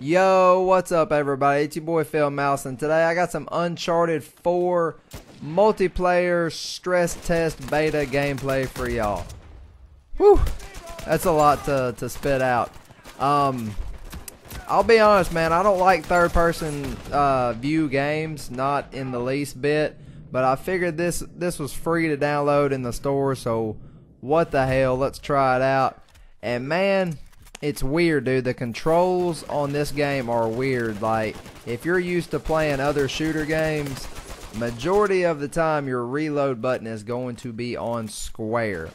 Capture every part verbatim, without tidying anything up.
Yo, what's up everybody? It's your boy PhilMouse, and today I got some Uncharted four multiplayer stress test beta gameplay for y'all. Whew, that's a lot to, to spit out. Um, I'll be honest, man, I don't like third person uh, view games, not in the least bit, but I figured this, this was free to download in the store, so what the hell, let's try it out. And man, it's weird, dude. The controls on this game are weird. Like, if you're used to playing other shooter games, majority of the time your reload button is going to be on square.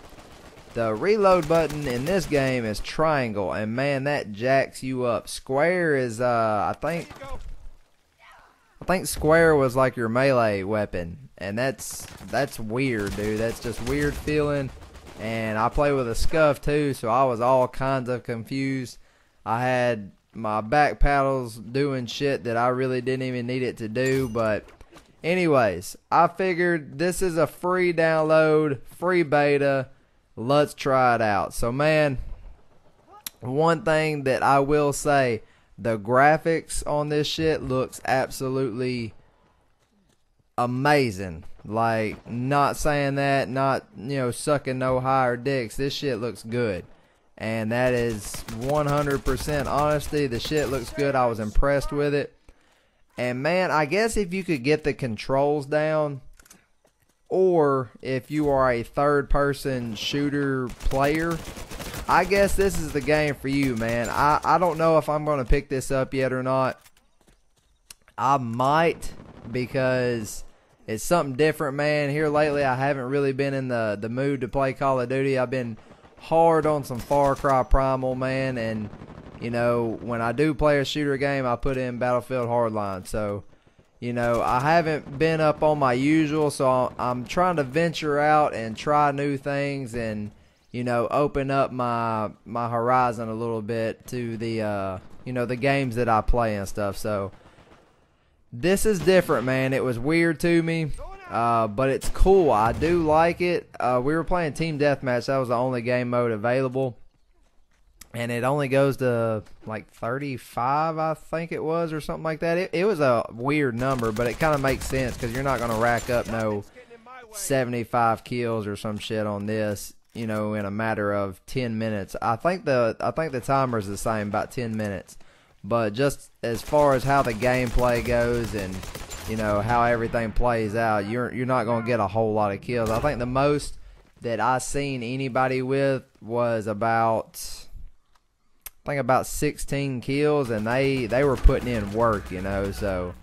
The reload button in this game is triangle, and man, that jacks you up. Square is, uh, I think, I think square was like your melee weapon, and that's that's weird, dude. That's just weird feeling. And I play with a Scuf too, so I was all kinds of confused. I had my back paddles doing shit that I really didn't even need it to do. But anyways, I figured this is a free download, free beta. Let's try it out. So man, one thing that I will say, the graphics on this shit looks absolutely amazing. Like, not saying that, not, you know, sucking no higher dicks. This shit looks good, and that is one hundred percent honesty. The shit looks good. I was impressed with it. And man, I guess if you could get the controls down, or if you are a third person shooter player, I guess this is the game for you, man. I, I don't know if I'm gonna pick this up yet or not. I might, because it's something different, man. Here lately, I haven't really been in the, the mood to play Call of Duty. I've been hard on some Far Cry Primal, man. And, you know, when I do play a shooter game, I put in Battlefield Hardline. So, you know, I haven't been up on my usual. So I'm trying to venture out and try new things and, you know, open up my my horizon a little bit to the, uh, you know, the games that I play and stuff. So this is different, man. It was weird to me, uh, but it's cool. I do like it. Uh, we were playing Team Deathmatch. That was the only game mode available, and it only goes to like thirty-five, I think it was, or something like that. It, it was a weird number, but it kind of makes sense because you're not going to rack up no seventy-five kills or some shit on this, you know, in a matter of ten minutes. I think the I think the timer is the same, about ten minutes. But just as far as how the gameplay goes and, you know, how everything plays out, you're you're not gonna get a whole lot of kills. I think the most that I seen anybody with was about, I think about sixteen kills, and they they were putting in work, you know. So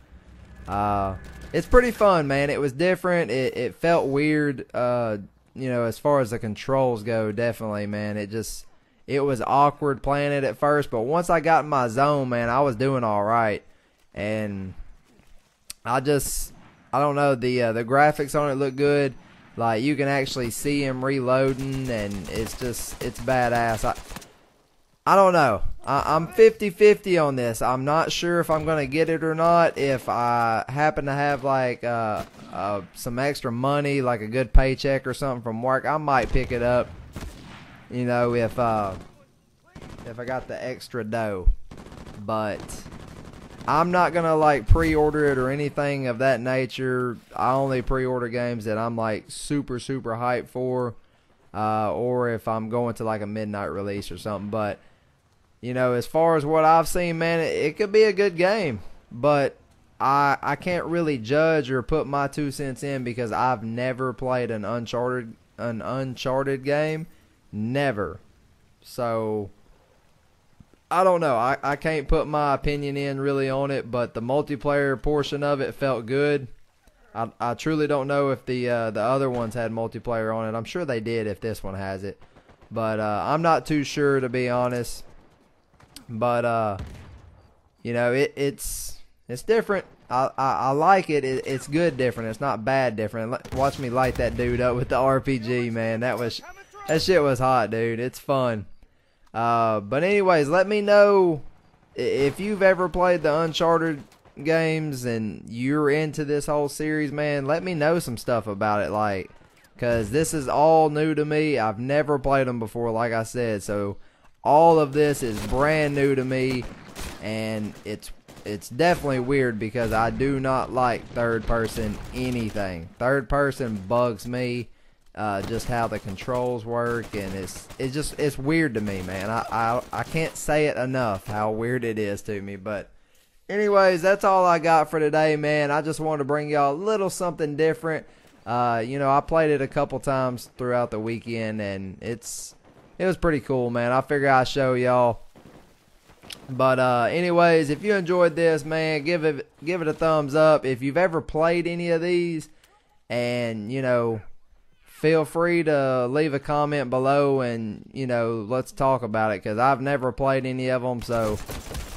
uh, it's pretty fun, man. It was different. It it felt weird, uh, you know, as far as the controls go. Definitely, man. It just It was awkward playing it at first, but once I got in my zone, man, I was doing all right. And I just, I don't know, the uh, the graphics on it look good. Like, you can actually see him reloading, and it's just, it's badass. I, I don't know. I, I'm fifty fifty on this. I'm not sure if I'm going to get it or not. If I happen to have, like, uh, uh, some extra money, like a good paycheck or something from work, I might pick it up. You know, if uh, if I got the extra dough. But I'm not gonna like pre-order it or anything of that nature. I only pre-order games that I'm like super super hyped for, uh, or if I'm going to like a midnight release or something. But you know, as far as what I've seen, man, it, it could be a good game. But I I can't really judge or put my two cents in because I've never played an Uncharted an Uncharted game. Never. So I don't know. I, I can't put my opinion in really on it, but the multiplayer portion of it felt good. I, I truly don't know if the uh, the other ones had multiplayer on it. I'm sure they did if this one has it, but uh, I'm not too sure, to be honest. But uh, you know, it it's it's different. I, I, I like it. it. It's good different. It's not bad different. Watch me light that dude up with the R P G, man. That was That shit was hot, dude. It's fun. Uh, but anyways, let me know if you've ever played the Uncharted games and you're into this whole series, man. Let me know some stuff about it, like, because this is all new to me. I've never played them before, like I said. So all of this is brand new to me. and it's it's definitely weird because I do not like third person anything. Third person bugs me, uh, just how the controls work, and it's it's just it's weird to me, man. I, I I can't say it enough how weird it is to me. But anyways, that's all I got for today, man. I just wanted to bring y'all a little something different. Uh, you know, I played it a couple times throughout the weekend, and it's it was pretty cool, man. I figure I'll show y'all. But uh, anyways, if you enjoyed this, man, give it give it a thumbs up. If you've ever played any of these, and you know, feel free to leave a comment below, and you know, let's talk about it, because I've never played any of them. So,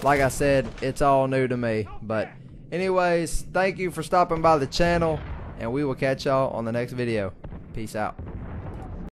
like I said, it's all new to me. But anyways, thank you for stopping by the channel, and we will catch y'all on the next video. Peace out.